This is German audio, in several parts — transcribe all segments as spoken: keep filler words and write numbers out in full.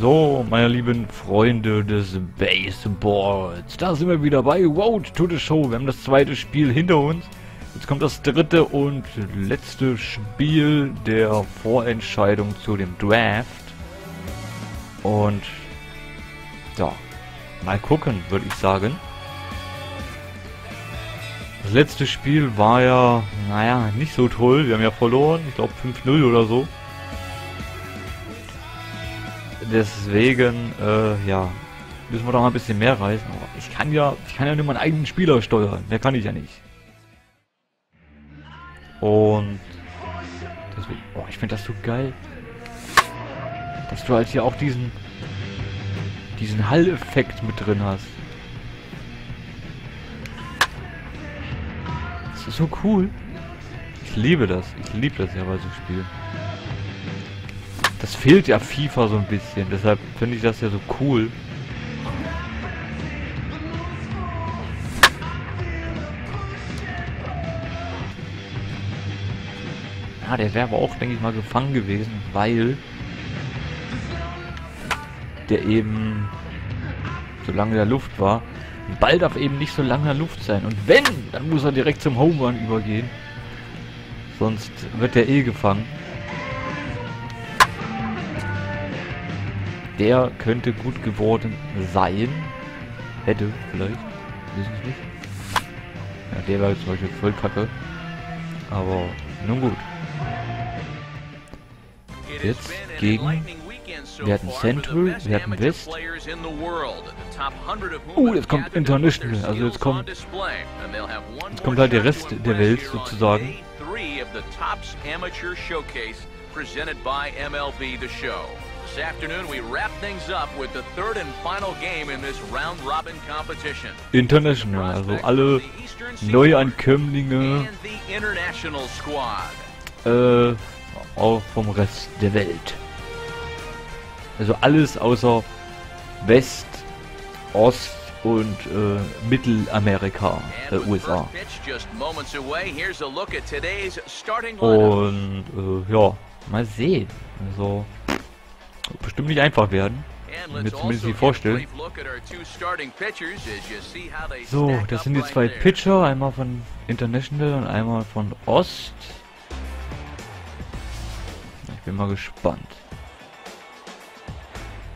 So, meine lieben Freunde des Baseballs, da sind wir wieder bei Road to the Show. Wir haben das zweite Spiel hinter uns. Jetzt kommt das dritte und letzte Spiel der Vorentscheidung zu dem Draft. Und ja, mal gucken, würde ich sagen. Das letzte Spiel war ja, naja, nicht so toll. Wir haben ja verloren, ich glaube fünf null oder so. Deswegen, äh, ja, müssen wir doch mal ein bisschen mehr reißen. Aber ich kann ja, ich kann ja nur meinen eigenen Spieler steuern. Mehr kann ich ja nicht. Und deswegen, oh, ich finde das so geil, dass du halt hier auch diesen, diesen Hall-Effekt mit drin hast. Das ist so cool. Ich liebe das. Ich liebe das ja bei so Spielen. Das fehlt ja FIFA so ein bisschen, deshalb finde ich das ja so cool. Ja, der wäre aber auch, denke ich mal, gefangen gewesen, weil der eben, solange in der Luft war, ein Ball darf eben nicht so lange in der Luft sein. Und wenn, dann muss er direkt zum Home Run übergehen. Sonst wird der eh gefangen. Der könnte gut geworden sein. Hätte, vielleicht. Wissen Sie nicht. Ja, der war jetzt zum Beispiel voll kacke. Aber, nun gut. Jetzt gegen... Wir hatten Central, wir hatten West. Oh, jetzt kommt International. Also jetzt kommt... Jetzt kommt halt der Rest der Welt, sozusagen. This afternoon we wrap things up with the third and final game in this round robin competition. International, also alle Neuankömmlinge äh, auch vom Rest der Welt. Also alles außer West, Ost und äh, Mittelamerika, äh, U S A. Und äh, ja, mal sehen. Also bestimmt nicht einfach werden. Mir zumindest nicht vorstellen. So, das sind die zwei Pitcher. Einmal von International und einmal von Ost. Ich bin mal gespannt.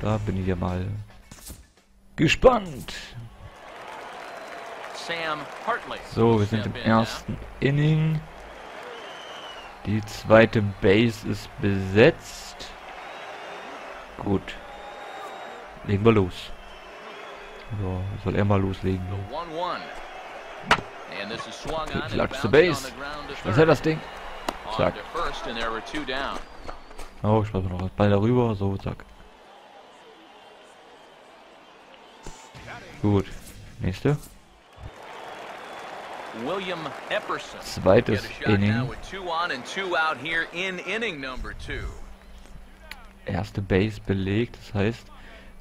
Da bin ich ja mal gespannt. So, wir sind im ersten Inning. Die zweite Base ist besetzt. Gut. Legen wir los. So, soll er mal loslegen. Klatsch zur Base. Was hat das Ding? Zack. Oh, ich weiß noch, das Ball darüber. So, zack. Gut. Nächste. William Epperson. Zweites Inning. Erste Base belegt, das heißt,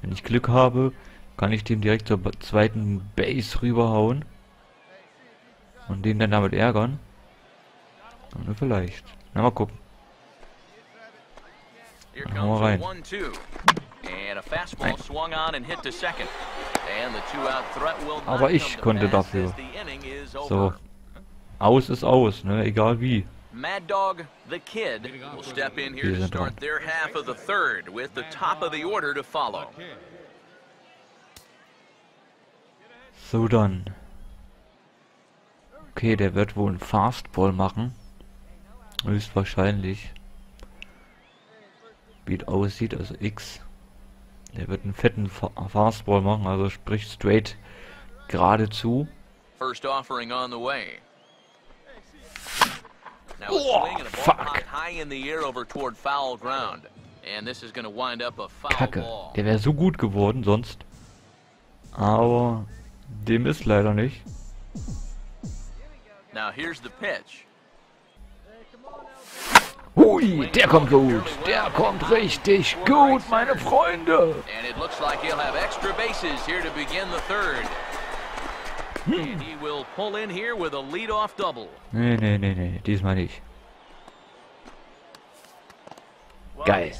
wenn ich Glück habe, kann ich den direkt zur zweiten Base rüberhauen und den dann damit ärgern. Oder vielleicht. Na, mal gucken. Dann hauen wir rein. Nein. Aber ich konnte dafür. So. Aus ist aus, ne? Egal wie. Mad Dog the Kid will step in here to start their half of the third with the top of the order to follow. So dann. Okay, der wird wohl einen Fastball machen. Höchstwahrscheinlich. Wie es aussieht, also X. Der wird einen fetten Fa Fastball machen, also sprich straight geradezu. First offering on the way. Oh, fuck. Kacke, der wäre so gut geworden sonst. Aber dem ist leider nicht. Hui, der kommt gut. Der kommt richtig gut, meine Freunde. Hm. Nee, nee, nee, nee, diesmal nicht. Geil.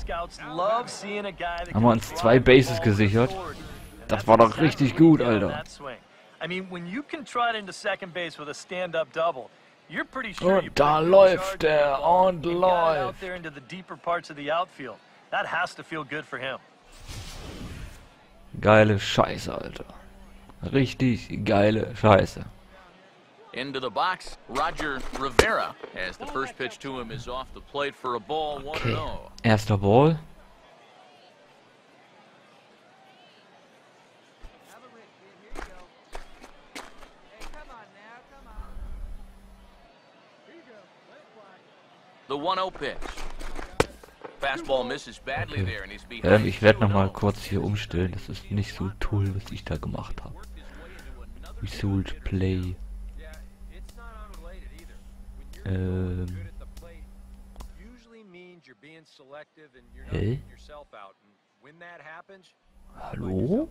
Haben wir uns zwei Bases gesichert. Das war doch richtig gut, Alter. Und da läuft er und läuft. Geile Scheiße, Alter. Richtig geile Scheiße. Into the box, Roger Rivera, as the first pitch to him is off the plate for a ball, one oh. Okay. Erster Ball. The one oh pitch. Fastball misses badly there and he's behind. Ähm, ich werde noch mal kurz hier umstellen. Das ist nicht so toll, was ich da gemacht habe. Result Play. Ähm. Hey? Hallo?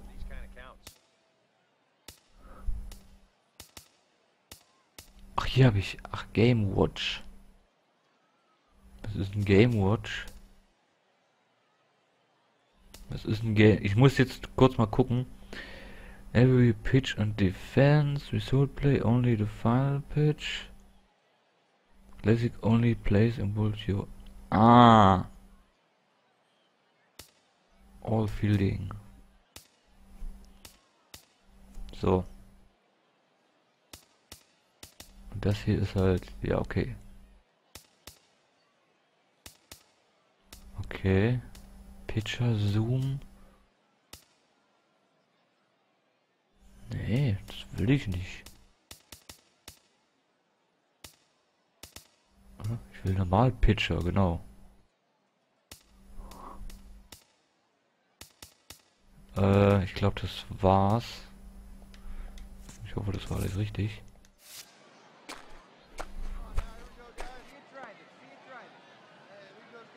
Ach, hier habe ich... Ach, Game Watch. Das ist ein Game Watch. Das ist ein Game... Ich muss jetzt kurz mal gucken. Every pitch and defense. Result play only the final pitch. Classic only plays in both your... Ah! All fielding. So. Und das hier ist halt... Ja, okay. Okay. Pitcher Zoom. Nee, das will ich nicht. Ich will normal Pitcher, genau. Äh, ich glaube, das war's. Ich hoffe, das war alles richtig.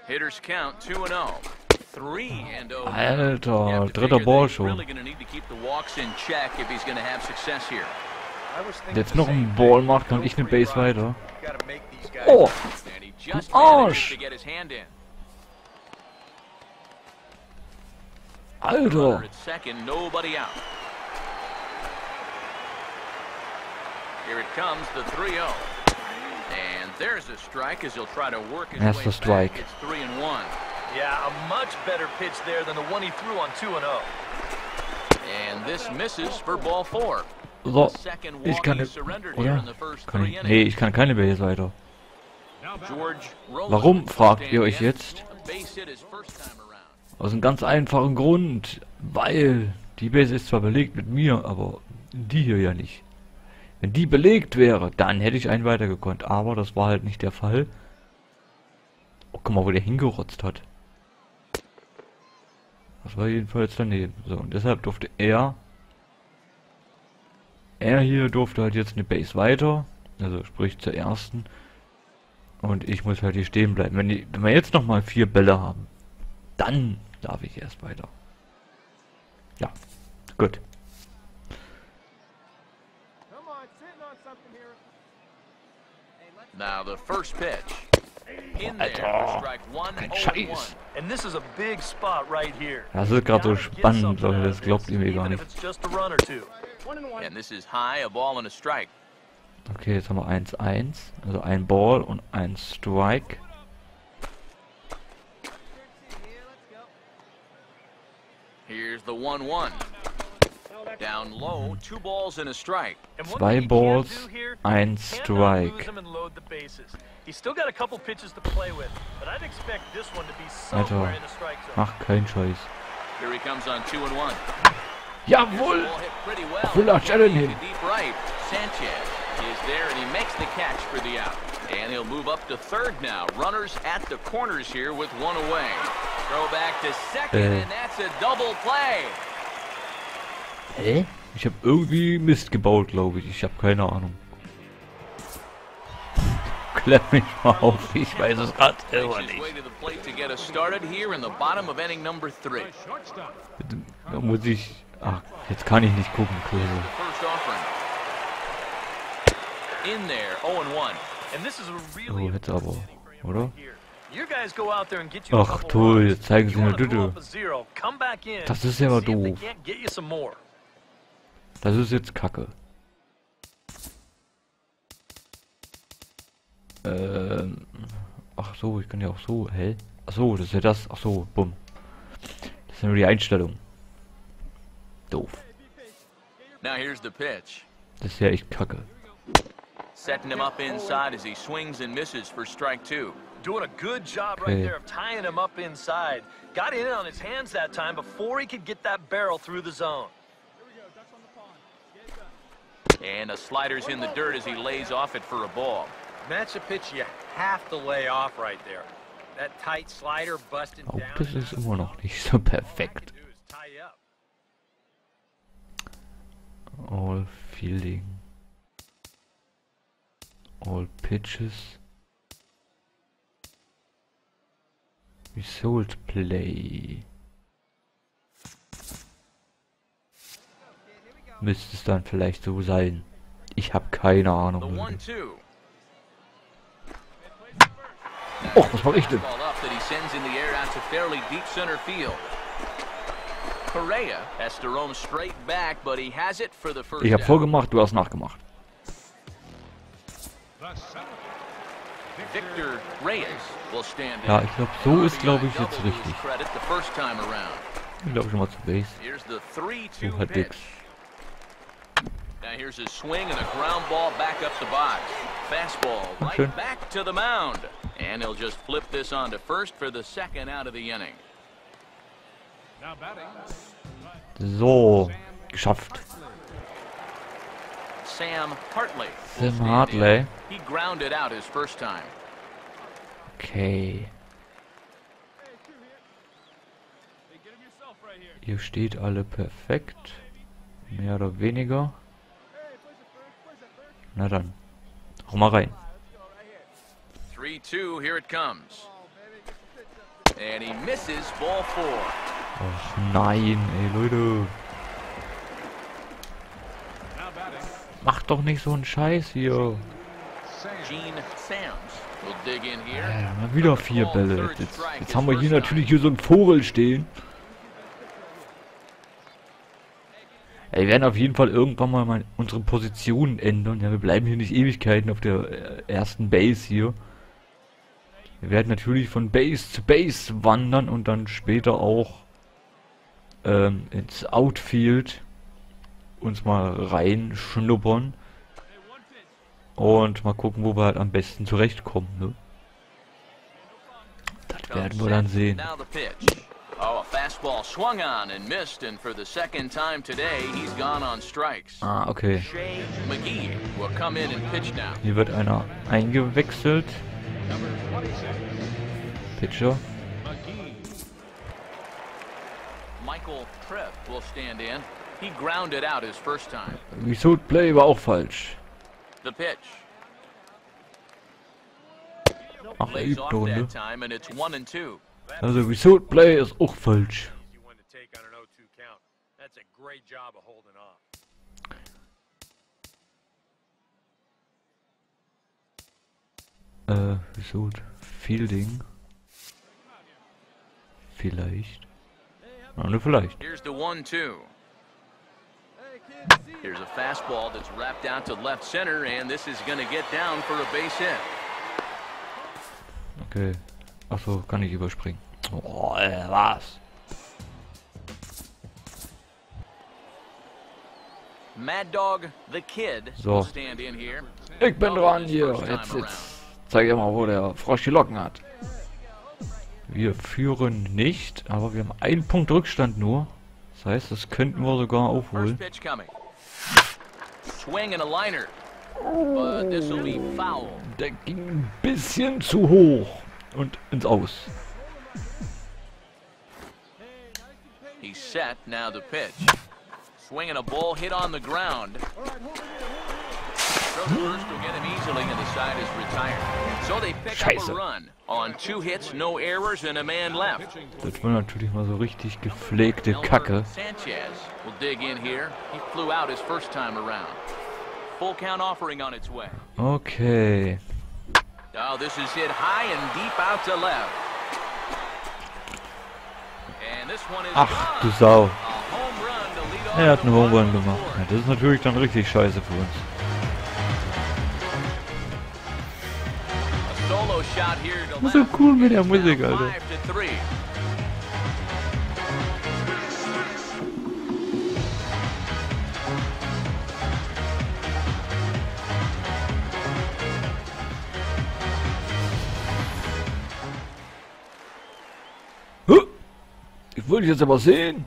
Hitters count two and oh. three and oh. Alter, dritter Ball schon. Jetzt noch ein Ball macht, kann ich eine Base weiter. Oh, Arsch! Alter! Erster Strike. Yeah, a much better pitch there than the one he threw on two and oh. And this misses for ball four. So, ich kann nicht, oder? Kann ich, nee, ich kann keine Base weiter. Warum, fragt ihr euch jetzt? Aus einem ganz einfachen Grund, weil die Base ist zwar belegt mit mir, aber die hier ja nicht. Wenn die belegt wäre, dann hätte ich einen weiter gekonnt, aber das war halt nicht der Fall. Oh, guck mal, wo der hingerotzt hat. Das war jedenfalls daneben. So, und deshalb durfte er... Er hier durfte halt jetzt eine Base weiter, also sprich zur ersten. Und ich muss halt hier stehen bleiben. Wenn, die, wenn wir jetzt nochmal vier Bälle haben, dann darf ich erst weiter. Ja, gut. Now the first pitch. In Alter, kein Scheiß. Das ist gerade so spannend, Leute, das glaubt ihr mir gar nicht. And this is high, a ball and a strike. Okay, jetzt haben wir eins eins, also ein Ball und ein Strike. Here's the one one. Down low, two balls and a strike. Zwei Balls, ein Strike. Alter, mach keinen Scheiß. Here he comes on two and one. Jawohl! Ich will nach Jalen hin. Äh. Ich habe irgendwie Mist gebaut, glaube ich. Ich habe keine Ahnung. Klär mich mal auf. Ich weiß es gerade selber nicht. Da muss ich... Ach, jetzt kann ich nicht gucken, Klose. Oh, jetzt aber, oder? You guys go out there and get you. Ach du, jetzt zeigen sie mir Dudu. Das ist ja mal doof. Das ist jetzt Kacke. Ähm. Ach so, ich kann ja auch so, hä? Ach so, das ist ja das. Ach so, bumm. Das ist ja nur die Einstellung. Doof. Das ist ja echt Kacke. Setting him up inside as he swings and misses for strike two. Doing a good job right there of tying him up inside. Got in on his hands that time before he could get that barrel through the zone. And a slider's in the dirt as he lays off it for a ball. That's a pitch you have to lay off right there. That tight slider busted down. Auch das ist immer noch nicht so perfekt. All fielding. All pitches. Result play. Müsste es dann vielleicht so sein. Ich habe keine Ahnung. Oh, was hab ich denn? Ich habe vorgemacht, du hast nachgemacht. Ja, ich glaube, so ist, glaube ich, jetzt richtig. Ich glaube schon mal zu Base. So hat nix. Schön. And he'll just flip this on to first for the second out of the inning. So, geschafft. Sam Hartley. Sam Hartley. He grounded out his first time. Okay. Ihr steht alle perfekt. Mehr oder weniger. Na dann. Hau mal rein. three two, here it comes. And he misses ball four. Ach nein, ey Leute. Macht doch nicht so einen Scheiß hier. Ja, wieder vier Bälle. Jetzt, jetzt haben wir hier natürlich hier so einen Vogel stehen. Ja, wir werden auf jeden Fall irgendwann mal, mal unsere Positionen ändern. Ja, wir bleiben hier nicht Ewigkeiten auf der ersten Base hier. Wir werden natürlich von Base zu Base wandern und dann später auch ähm, ins Outfield uns mal reinschnuppern und mal gucken, wo wir halt am besten zurechtkommen. Ne? Das werden wir dann sehen. Ah, okay. Hier wird einer eingewechselt. Pitcher. Michael Tripp will stand in. He grounded out his first time. Result play war auch falsch. The pitch. Ach, er übt doch, ne? Also Result play ist auch falsch. Äh, Result Fielding. Vielleicht. Na, nur vielleicht. Here's a fastball that's wrapped out to left center, and this is going to get down for a base hit. Okay. Achso, kann ich überspringen. Oh, ey, was? Mad Dog the Kid. So. Ich bin dran hier. Jetzt, jetzt zeige ich mal, wo der Frosch die Locken hat. Wir führen nicht, aber wir haben einen Punkt Rückstand nur. Das heißt, das könnten wir sogar aufholen. Oh, der ging ein bisschen zu hoch und ins Aus. Scheiße. Das war natürlich mal so richtig gepflegte Kacke. Okay. Oh, this is hit high and deep out to left. And this one is Ach, du Sau. Er hat einen Home Run gemacht. Ja, das ist natürlich dann richtig scheiße für uns. Das ist so cool mit der Musik, Alter. Ich wollte jetzt aber sehen.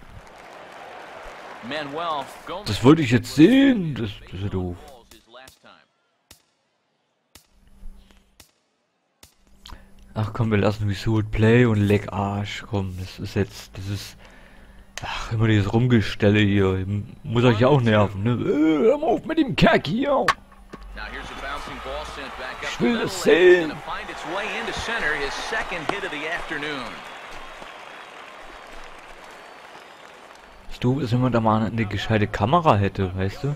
Das wollte ich jetzt sehen. Das, das ist ja doof. Ach komm, wir lassen Result Play und leck Arsch. Komm, das ist jetzt, das ist... Ach, immer dieses Rumgestelle hier. Ich muss euch ja auch nerven, ne? Äh, hör mal auf mit dem Kack hier. Ich will das sehen. Du ist, wenn man da mal eine gescheite Kamera hätte, weißt du?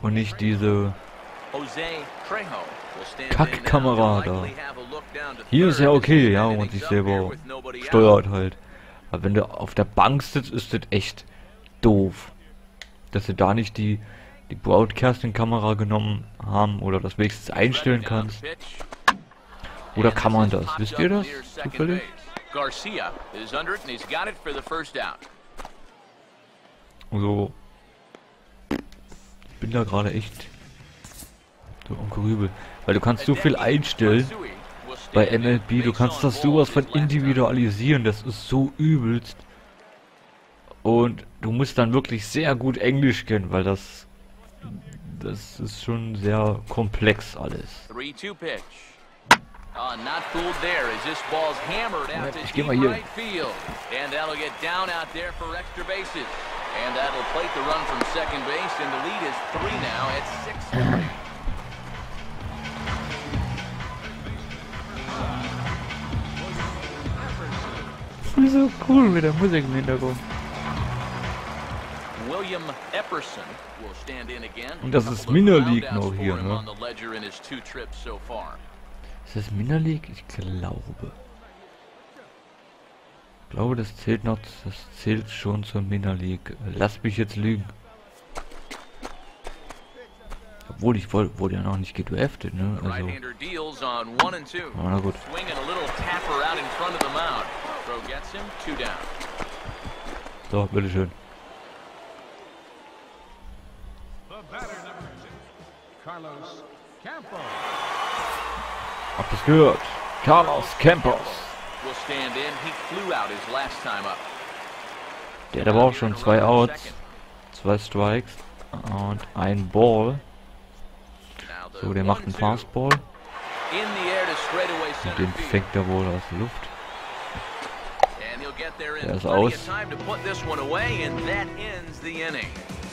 Und nicht diese Kackkamera da. Hier ist ja okay, ja, wo man sich selber steuert halt. Aber wenn du auf der Bank sitzt, ist das echt doof. Dass sie da nicht die, die Broadcasting-Kamera genommen haben oder das wenigstens einstellen kannst. Oder kann man das? Wisst ihr das zufällig? Garcia is under it and he's got it for the first out. So, ich bin da gerade echt so am Grübeln, weil du kannst so viel einstellen bei M L B, du kannst das sowas von individualisieren, das ist so übelst. Und du musst dann wirklich sehr gut Englisch kennen, weil das das ist schon sehr komplex alles. three two pitch. Uh, not fooled there as this ball's hammered out to deep right field. And that'll get down out there for extra bases. And that'll plate the run from second base. And the lead is three now at six. So cool with the music in the background. William Epperson will stand in again. Und das ist Minor League noch hier, ne? Ist das Minor League? Ich glaube. Ich glaube, das zählt noch, das zählt schon zur Minor League. Lass mich jetzt lügen. Obwohl, ich wurde, wurde ja noch nicht gedraftet, ne? Also. Aber na gut. So, bitteschön. Carlos Campos. Hab das gehört. Carlos Campos. Der hat aber auch schon zwei Outs, zwei Strikes und ein Ball. So, der macht einen Fastball. Und den fängt der wohl aus der Luft. Der ist aus.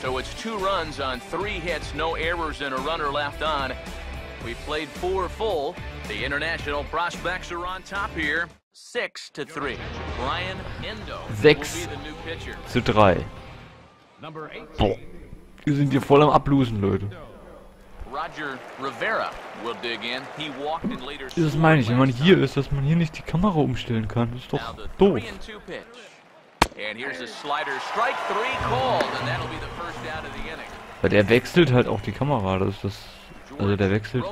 So it's two runs on three hits, no errors and a runner left on. We played four full. The international prospects are on top here. Six to three. Brian Endo Six will be the new pitcher. Zu drei. Boah. Wir sind hier voll am Ablosen, Leute. Roger Rivera will dig in. He walked in later. Das meine ich, wenn man hier ist, dass man hier nicht die Kamera umstellen kann. Das ist doch doof. And here's a slider strike three called, and that'll be the first out of the inning. Weil der wechselt halt auch die Kamera, das ist das. Also der wechselt.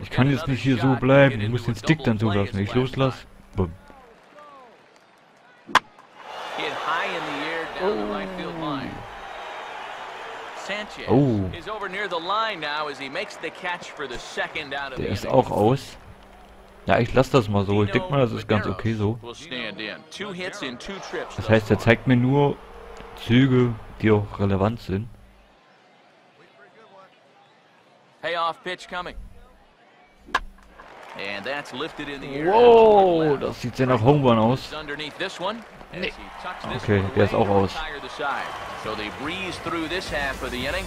Ich kann jetzt nicht hier so bleiben. Ich muss den Stick dann so lassen. Wenn ich loslasse. Bumm. Oh. Der ist auch aus. Ja, ich lasse das mal so. Ich denke mal, das ist ganz okay so. Das heißt, er zeigt mir nur Züge, die auch relevant sind. Payoff pitch coming. And that's lifted in the air. Wow, das sieht sehr nach Home Run aus. Nee. Okay, der ist auch aus. So they breeze through this half of the inning.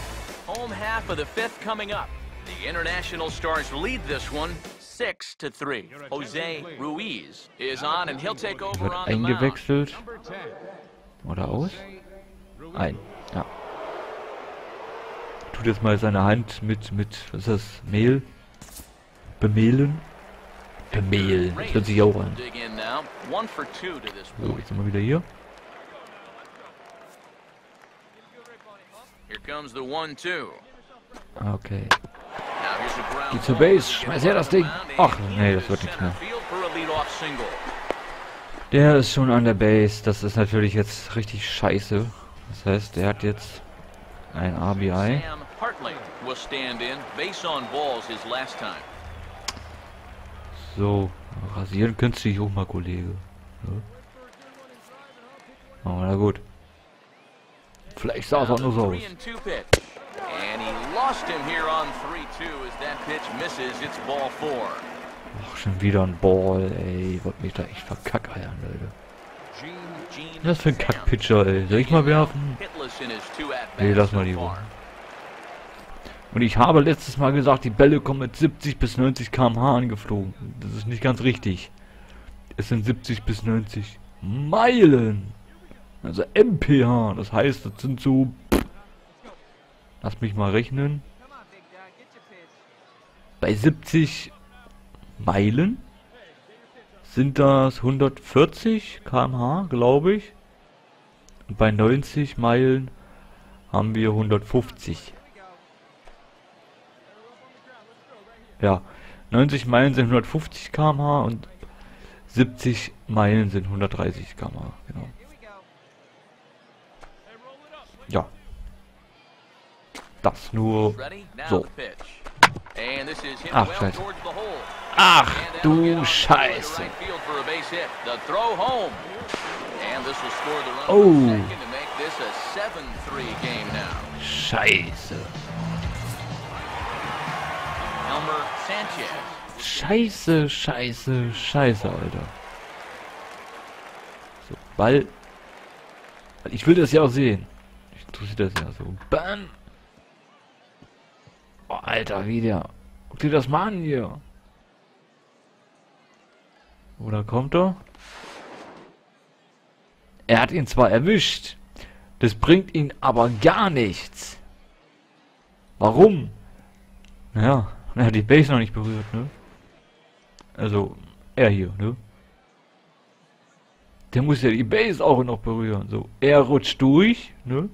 Home half of the fifth coming up. The international stars lead this one six to three. Jose Ruiz is on and he'll take over on the mound. Eingewechselt. Oder aus? Ein. Ja. Tut jetzt mal seine Hand mit, mit, was ist das, Mehl? bemehlen. Bemehlen, das hört sich auch an. So, jetzt sind wir wieder hier. Okay. Die zur Base, schmeiß her das Ding. Ach, nee, das wird nichts mehr. Der ist schon an der Base, das ist natürlich jetzt richtig scheiße. Das heißt, der hat jetzt ein R B I. So, rasieren könntest du dich auch mal, Kollege. Ja. Oh, na gut. Vielleicht sah es auch nur so aus. Ach, schon wieder ein Ball, ey. Ich wollte mich da echt verkackeiern, Leute. Das ist für ein Kackpitcher, ey. Soll ich mal werfen? Nee, lass mal die Ruhe. Und ich habe letztes Mal gesagt, die Bälle kommen mit siebzig bis neunzig Kilometer pro Stunde angeflogen. Das ist nicht ganz richtig. Es sind siebzig bis neunzig Meilen. Also M P H. Das heißt, das sind so... Lass mich mal rechnen. Bei siebzig Meilen sind das hundertvierzig Kilometer pro Stunde, glaube ich. Und bei neunzig Meilen haben wir hundertfünfzig. Ja, neunzig Meilen sind hundertfünfzig Kilometer pro Stunde und siebzig Meilen sind hundertdreißig Kilometer pro Stunde, genau. Ja. Das nur so. Ach, scheiße. Ach, du Scheiße. Oh. Scheiße. Scheiße, Scheiße, Scheiße, Alter. So, Ball. Ich will das ja auch sehen. Ich interessiere das ja so. Bam. Oh, Alter, wie der. Guck dir das mal an hier. Oder kommt er? Er hat ihn zwar erwischt. Das bringt ihn aber gar nichts. Warum? Naja, er hat die Base noch nicht berührt, ne? Also, er hier, ne? Der muss ja die Base auch noch berühren. So, er rutscht durch, ne?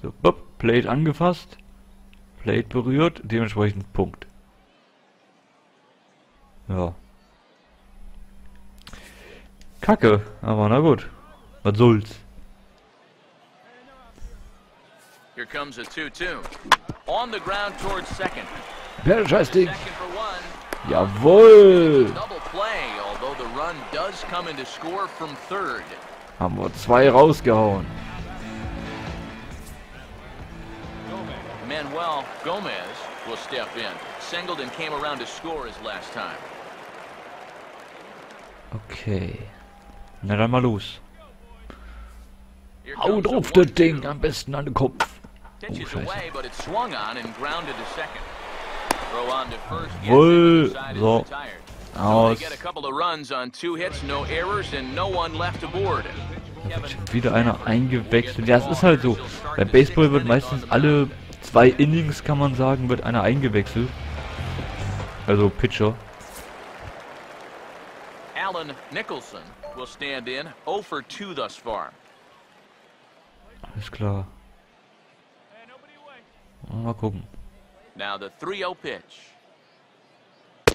So, bop, Plate angefasst. Plate berührt, dementsprechend Punkt. Ja. Kacke, aber na gut. Was soll's. Here comes a two two. On the ground towards second. Ja, scheiß Ding. Jawohl. Haben wir zwei rausgehauen. Manuel Gomez will step in. Singleton came around to score his last time. Okay. Na dann mal los. Hau drauf das Ding, am besten an den Kopf. Oh, Scheiße. So. Aus. Da wird schon wieder einer eingewechselt. Ja, es ist halt so. Beim Baseball wird meistens alle zwei Innings, kann man sagen, wird einer eingewechselt. Also Pitcher. Alan Nicholson will stand in. null für zwei thus far. Alles klar. Mal gucken. Now the three oh pitch.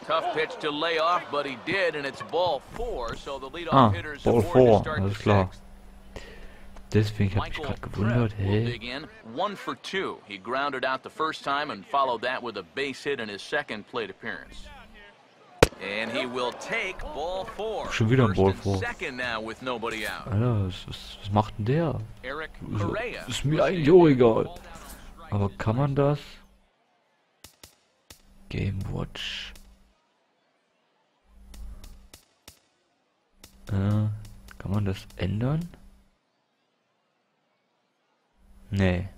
Tough pitch to lay off, but he did, and it's ball four, so the leadoff hitters are forced to start the sixth. Deswegen habe ich gerade gewundert, hey. one for two. He grounded out the first time and followed that with a base hit in his second plate appearance. And he will take ball four. Schon wieder ein Ball vor. Alter, was, was, was macht denn der? Eric Correa. Ist mir eigentlich auch egal. Aber kann man das? Game Watch. Äh, kann man das ändern? Nee.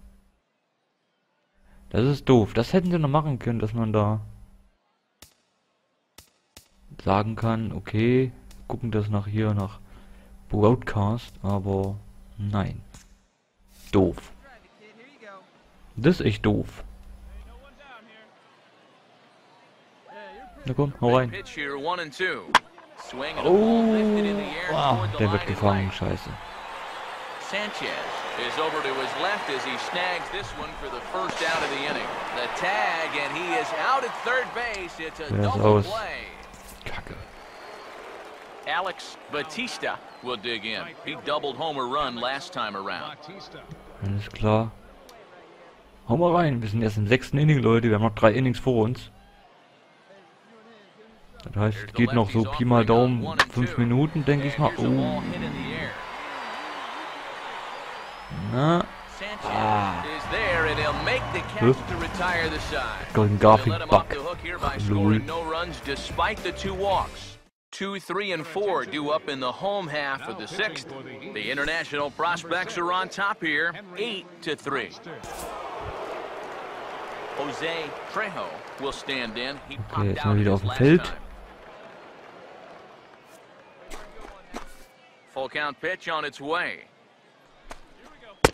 Das ist doof. Das hätten sie noch machen können, dass man da sagen kann, okay, gucken das nach hier, nach Broadcast, aber nein. Doof. Das ist echt doof. Komm, hau rein. Oh, wow, der wird gefangen, scheiße. Sanchez is over to his left as he snags this one for the first out of the inning. The tag, and he is out at third base. It's a double play. Kacke. Alex Batista will dig in. He doubled home a run last time around. Alles klar. Hau mal rein. Wir sind erst im sechsten Inning, Leute. Wir haben noch drei Innings vor uns. Das heißt, geht noch so Pi mal Daumen fünf Minuten, denke ich mal. Oh. Na. Ah. Hm? Golden Garfield Buck. Lol. Two, three, and four due up in the home half of the sixth. The international prospects are on top here, eight to three. Jose Trejo will stand in. He popped out his last time. Full count pitch on its way.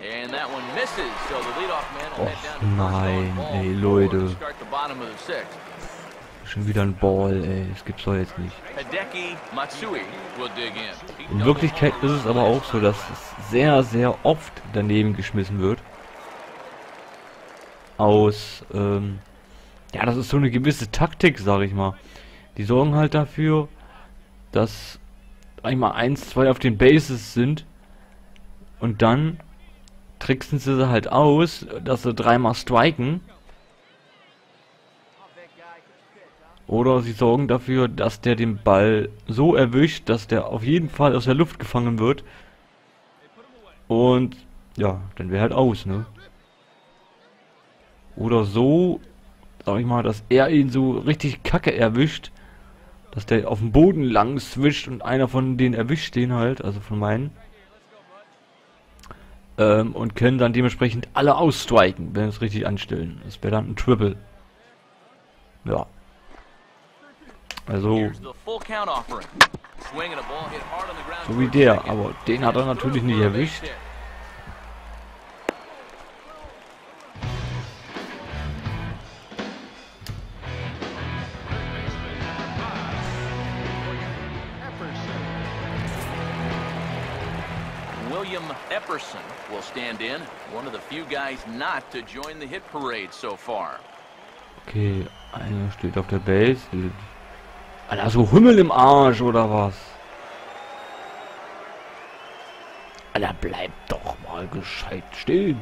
And that one misses, so the leadoff man will head down to the ball. Nein, ey, Leute. Start the bottom of the sixth. Schon wieder ein Ball, ey, das gibt's doch jetzt nicht. In Wirklichkeit ist es aber auch so, dass es sehr, sehr oft daneben geschmissen wird. Aus, ähm, ja, das ist so eine gewisse Taktik, sage ich mal. Die sorgen halt dafür, dass einmal eins, zwei auf den Bases sind und dann tricksen sie sie halt aus, dass sie dreimal striken. Oder sie sorgen dafür, dass der den Ball so erwischt, dass der auf jeden Fall aus der Luft gefangen wird. Und ja, dann wäre halt aus, ne? Oder so, sag ich mal, dass er ihn so richtig kacke erwischt. Dass der auf dem Boden lang swischt und einer von denen erwischt den halt, also von meinen. Ähm, und können dann dementsprechend alle ausstriken, wenn wir es richtig anstellen. Das wäre dann ein Triple. Ja. Also, so wie der, aber den hat er natürlich nicht erwischt. William Epperson will stand in, one of the few guys not to join the hit parade so far. Okay, einer steht auf der Base. Alter, so Himmel im Arsch, oder was? Alter, bleib doch mal gescheit stehen.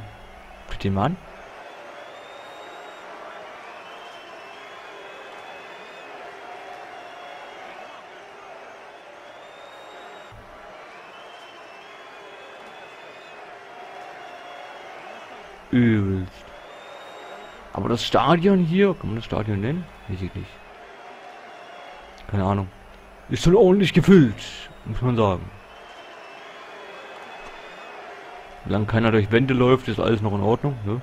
Bitte mal an. Übelst. Aber das Stadion hier, kann man das Stadion nennen? Weiß ich nicht. Keine Ahnung. Ist schon ordentlich gefüllt, muss man sagen. Solange keiner durch Wände läuft, ist alles noch in Ordnung. Ne?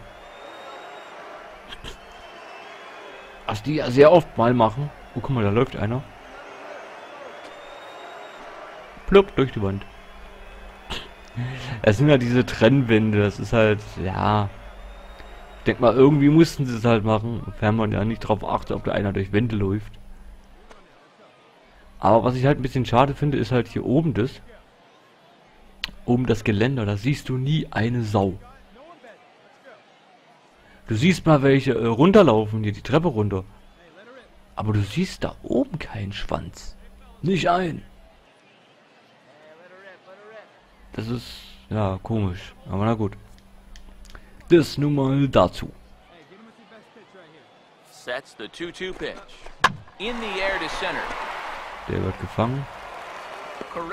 Was die ja sehr oft mal machen. Oh, guck mal, da läuft einer. Plupp, durch die Wand. Es sind ja diese Trennwände, das ist halt, ja... Ich denke mal, irgendwie mussten sie es halt machen, wenn man ja nicht drauf achtet, ob da einer durch Wände läuft. Aber was ich halt ein bisschen schade finde, ist halt hier oben das. Oben das Geländer, da siehst du nie eine Sau. Du siehst mal welche äh, runterlaufen, hier die Treppe runter. Aber du siehst da oben keinen Schwanz. Nicht ein. Das ist, ja, komisch. Aber na gut. Das nun mal dazu. Sets the two two pitch. In the air to center. Der wird gefangen.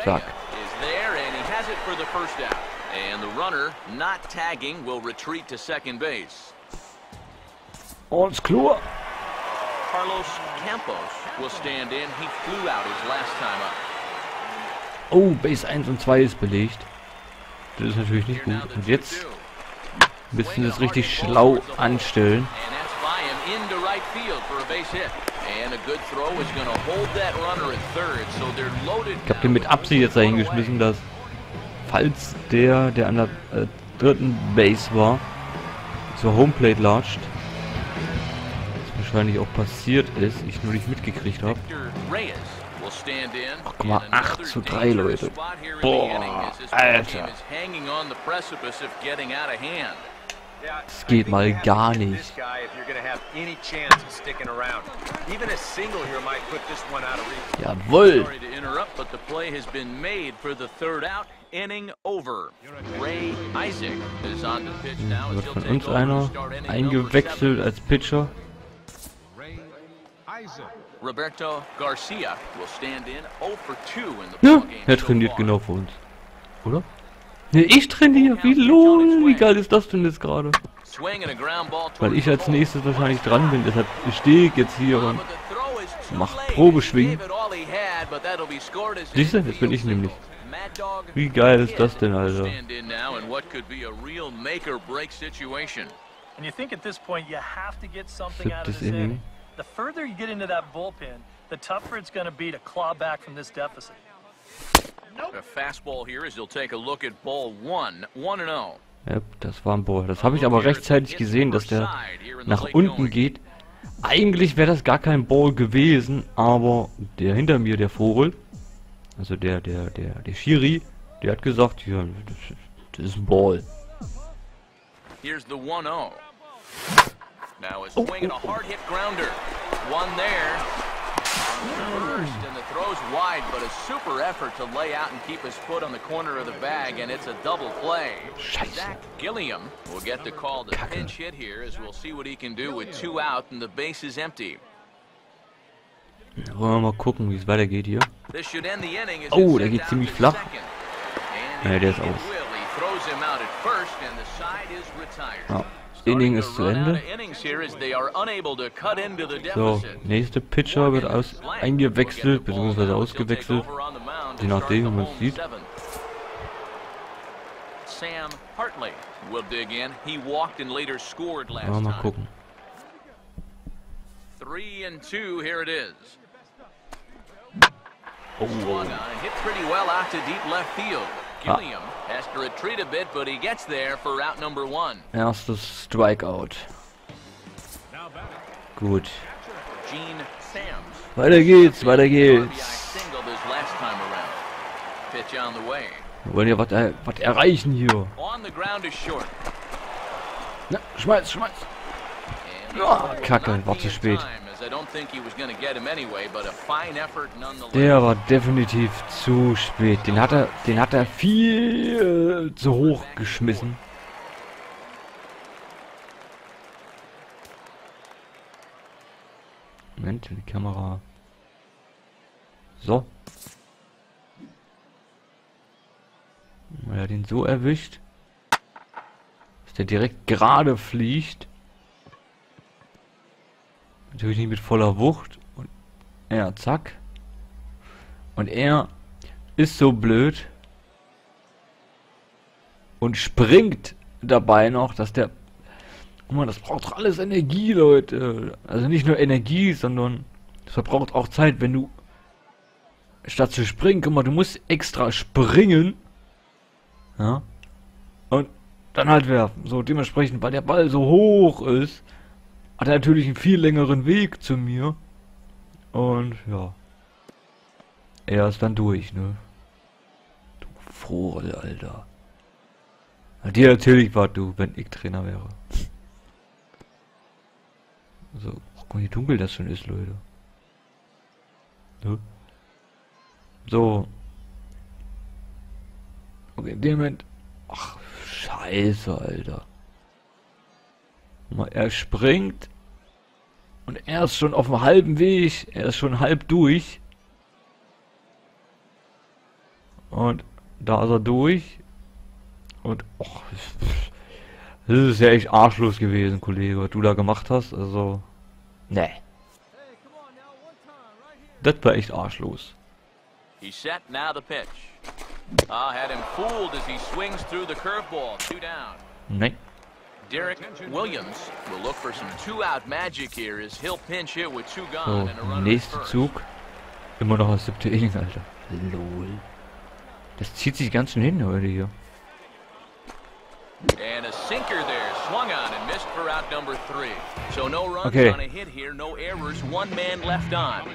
Zack. Und klar. Carlos Campos will stand in. He flew out his last time up. Oh, Base eins und zwei ist belegt. Das ist natürlich nicht gut. Und jetzt müssen wir es richtig schlau anstellen. Ich habe den mit Absicht jetzt dahin geschmissen, dass falls der, der an der äh, dritten Base war, zur Homeplate latscht, dass wir wahrscheinlich auch passiert ist, ich nur nicht mitgekriegt habe. Ach, guck mal, acht zu drei, Leute. Boah, Alter. Das geht mal gar nicht. Jawohl. Ray Isaac is on the pitch now. Wird von uns einer eingewechselt als Pitcher. Roberto Garcia will stand in zero for two in the ball game. Er trainiert genau für uns, oder? Ne, ich trainiere. Wie lol, wie geil ist das denn jetzt gerade? Weil ich als nächstes wahrscheinlich dran bin, deshalb stehe ich jetzt hier und mache Probeschwingen. Siehst du, jetzt bin ich nämlich. Wie geil ist das denn, Alter? Siebtes Inning. The further you get into that bullpen, the tougher it's going to be to claw back from this deficit. Nope. A fastball here is he'll take a look at ball one, one and oh. Yep, das war ein Ball. Das habe ich aber rechtzeitig gesehen, dass der nach unten geht. Eigentlich wäre das gar kein Ball gewesen, aber der hinter mir, der Vogel, also der, der, der, der Schiri, der hat gesagt, hier, das ist ein Ball. Here's the one oh. Now is swinging a hard hit grounder. One there. First and the throw's wide, but a super effort to lay out and keep his foot on the corner of the bag, and it's a double play. Zach Gilliam will get the call to pinch hit here, as we'll see what he can do with two out and the base is empty. Wollen wir mal gucken, wie es weitergeht hier. Oh, der geht ziemlich flach. Ja, der ist aus. Ja. Inning ist zu Ende. So, nächste Pitcher wird aus eingewechselt bzw. ausgewechselt, je nachdem wie man es sieht. Ja, mal gucken. Oh, oh. Ah. Erstes Strikeout. Gut. Weiter geht's, weiter geht's. Wir wollen ja was er erreichen hier. Na, schmeiß, schmeiß. Oh, Kacke, war zu spät. Der war definitiv zu spät. Den hat er, den hat er viel zu hoch geschmissen. Moment, die Kamera. So. Weil er den so erwischt, dass der direkt gerade fliegt. Natürlich nicht mit voller Wucht und ja, zack. Und er ist so blöd und springt dabei noch, dass der, guck mal, das braucht doch alles Energie, Leute. Also nicht nur Energie, sondern das verbraucht auch Zeit, wenn du statt zu springen, guck mal, du musst extra springen, ja, und dann halt werfen. So, dementsprechend, weil der Ball so hoch ist, hat er natürlich einen viel längeren Weg zu mir. Und ja. Er ist dann durch, ne? Du Frohl, Alter. Hat dir natürlich war du, wenn ich Trainer wäre. So, guck mal, wie dunkel das schon ist, Leute. Ne? So. Okay, in dem Moment. Ach, scheiße, Alter. Er springt und er ist schon auf dem halben Weg, er ist schon halb durch und da ist er durch und och, das ist ja echt arschlos gewesen, Kollege, was du da gemacht hast, also ne, das war echt arschlos. He set now the pitch. Ah, had him fooled as he swings through the curveball, two down. Nein. Derek Williams will look for some two-out magic here as he'll pinch hit with two gone and a runner. Nächster Zug. Immer noch das siebte Inning, Alter. Lol. Das zieht sich ganz schön hin heute hier. And a sinker there, swung on and missed for out number three. So no runs okay. on a hit here, no errors, one man left on.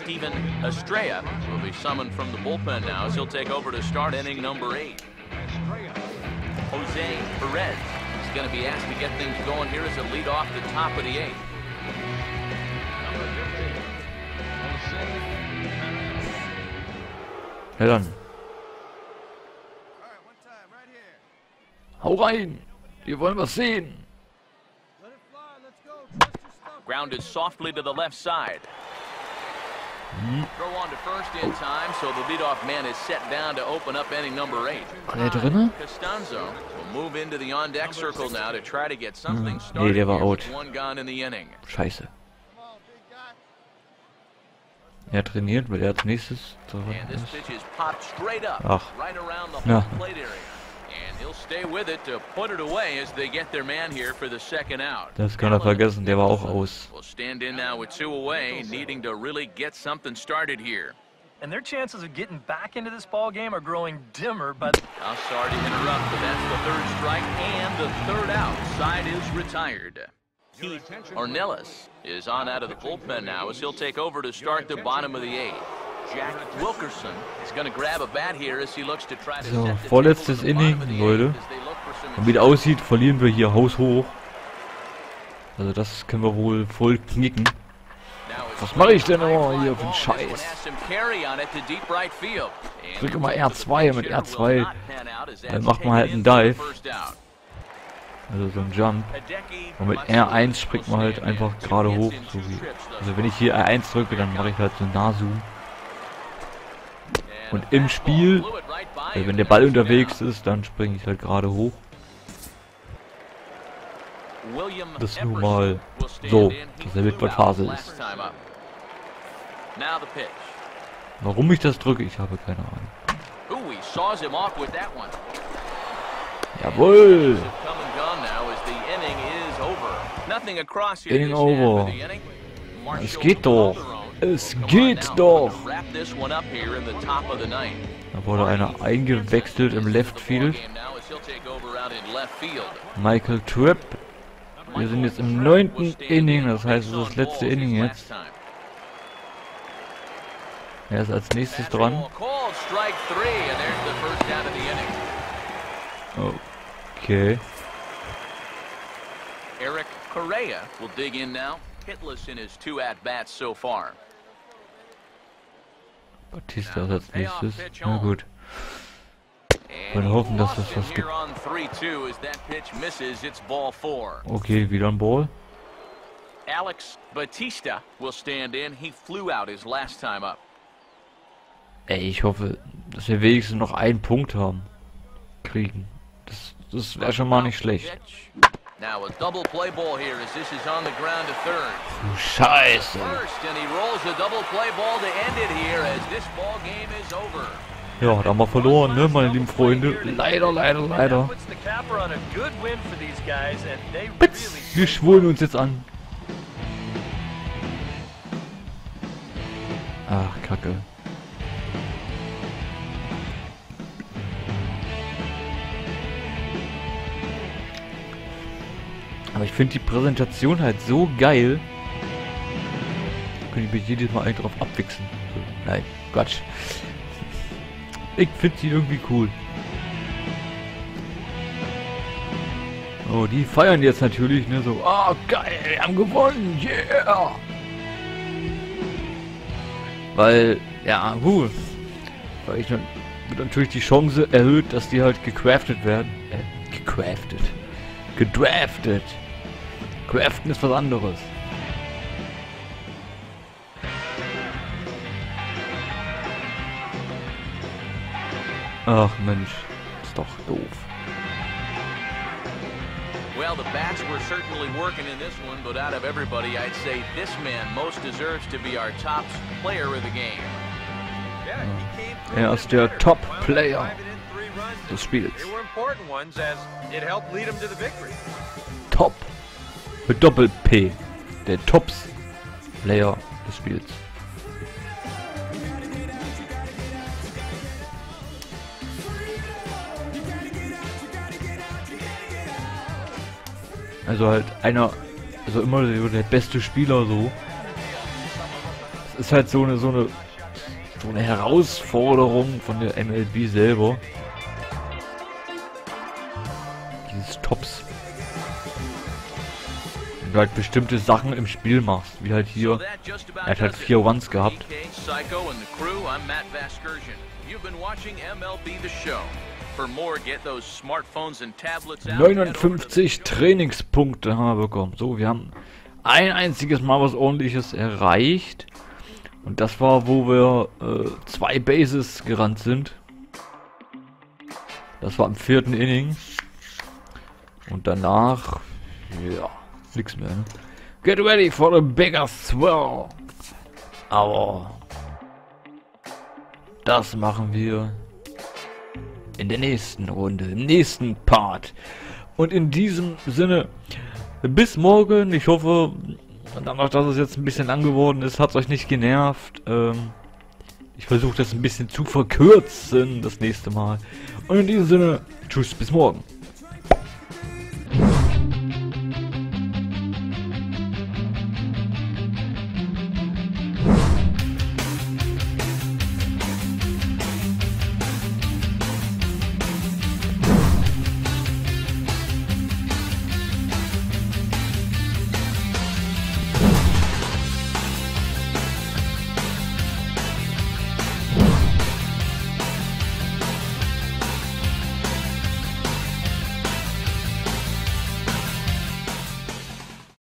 Steven Astrea will be summoned from the bullpen now as he'll take over to start inning number eight. Jose Perez is going to be asked to get things going here as a lead off the top of the eighth. Hold on. Hau rein! Die wollen wir sehen! Grounded softly to the left side. Hm. Throw on to first in time, so the leadoff man is set down to open up inning number eight. War der drinne? Costanzo will move into the on-deck circle now to try to get something hm. started. Nee, der war out. One gone in the inning. Scheiße. Er trainiert, weil er als nächstes dran ist. Ach. Ja. Das kann er vergessen, der war auch aus. And their chances of getting back into this ball game are growing dimmer, but I'm sorry to interrupt, but that's the third strike and the third out. Side is retired. Ornelas is on out of the bullpen now as he'll take over to start the bottom of the eighth. Jack Wilkerson is going to grab a bat here as he looks to try to set the table. So, vorletztes Inning, Leute. Und wie es aussieht, verlieren wir hier haushoch. Also das können wir wohl voll knicken. Was mache ich denn oh, hier für einen Scheiß? Ich drücke mal R zwei, mit R zwei dann macht man halt einen Dive. Also so ein Jump. Und mit R eins springt man halt einfach gerade hoch. So wie, also wenn ich hier R eins drücke, dann mache ich halt so einen Nahzoom. Und im Spiel, also wenn der Ball unterwegs ist, dann springe ich halt gerade hoch. Das ist nun mal so, dass der Wildbad-Phase ist. Warum ich das drücke, ich habe keine Ahnung. Jawohl! Inning over. Es geht doch. Es geht doch. Da wurde einer eingewechselt im Left Field. Michael Tripp. Wir sind jetzt im neunten Inning, das heißt, es ist das letzte Inning jetzt. Er ist als nächstes dran. Okay. Eric Correa will dig in now. Hitless in his two at-bats so far. Batista ist als nächstes. Na gut. Wir hoffen, dass das was gibt. Okay, wieder ein Ball. Alex Batista will stand in. He flew out his last time up. Ey, ich hoffe, dass wir wenigstens noch einen Punkt haben. Kriegen. Das, das wäre schon mal nicht schlecht. Now a double play ball here as this is on the ground to third. Scheiße. Ja, da haben wir verloren, ne, meine lieben Freunde. Leider, leider, leider. Bitz, wir schwulen uns jetzt an. Ach, Kacke. Aber ich finde die Präsentation halt so geil. Könnte ich mich jedes Mal eigentlich drauf abwichsen. So, nein, Quatsch. Ich finde die irgendwie cool. Oh, die feiern jetzt natürlich, ne? So, ah, oh, geil, wir haben gewonnen, yeah! Weil, ja, huh. Weil ich dann wird natürlich die Chance erhöht, dass die halt gecraftet werden. Äh, gecraftet. Gedraftet. Craften ist was anderes. Ach Mensch, ist doch doof. Well, the bats were certainly working in this one, but out of everybody, I'd say this man most deserves to be our top player of the game. Er ist der Top Player des Spiels. Top. Mit Doppel-P. Der Tops-Player des Spiels. Also halt einer, also immer der beste Spieler so. Es ist halt so eine, so eine, so eine Herausforderung von der M L B selber. Dieses Tops. Wenn du halt bestimmte Sachen im Spiel machst, wie halt hier. Er hat halt vier Ones gehabt. neunundfünfzig Trainingspunkte haben wir bekommen. So, wir haben ein einziges Mal was Ordentliches erreicht. Und das war, wo wir äh, zwei Bases gerannt sind. Das war im vierten Inning. Und danach, ja, nix mehr. Ne? Get ready for the bigger swirl. Aber das machen wir in der nächsten Runde, im nächsten Part. Und in diesem Sinne, bis morgen. Ich hoffe, danach, dass es jetzt ein bisschen lang geworden ist, hat es euch nicht genervt. Ähm, ich versuche das ein bisschen zu verkürzen das nächste Mal. Und in diesem Sinne, tschüss, bis morgen.